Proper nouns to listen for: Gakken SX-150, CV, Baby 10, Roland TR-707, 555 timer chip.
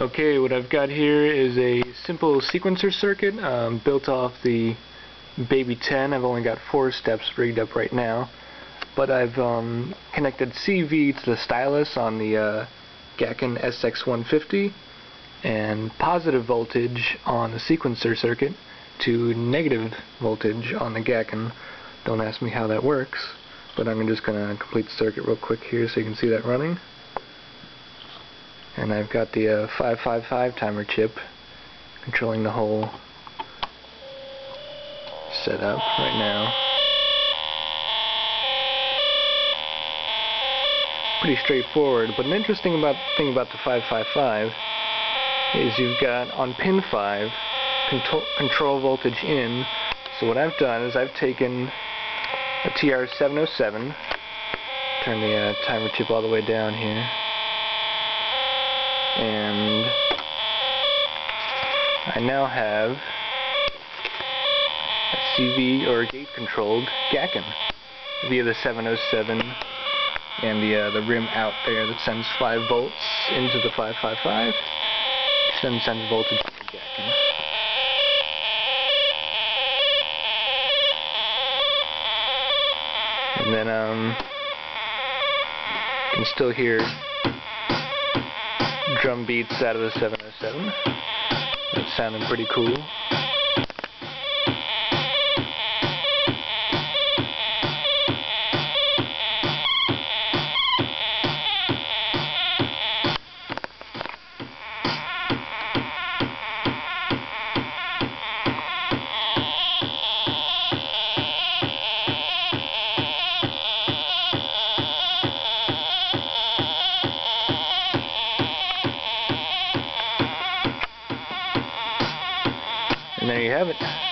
Okay, what I've got here is a simple sequencer circuit built off the Baby 10. I've only got 4 steps rigged up right now, but I've connected CV to the stylus on the Gakken SX-150 and positive voltage on the sequencer circuit to negative voltage on the Gakken. Don't ask me how that works, but I'm just going to complete the circuit real quick here so you can see that running. And I've got the 555 timer chip controlling the whole setup right now. Pretty straightforward, but an interesting thing about the 555 is you've got on pin 5 control voltage in. So what I've done is I've taken a TR-707, turn the timer chip all the way down here, and I now have a CV or gate controlled Gakken via the 707 and the rim out there that sends 5 volts into the 555 and sends voltage to the Gakken. And then you can still hear drum beats out of the 707. That's sounding pretty cool. And there you have it.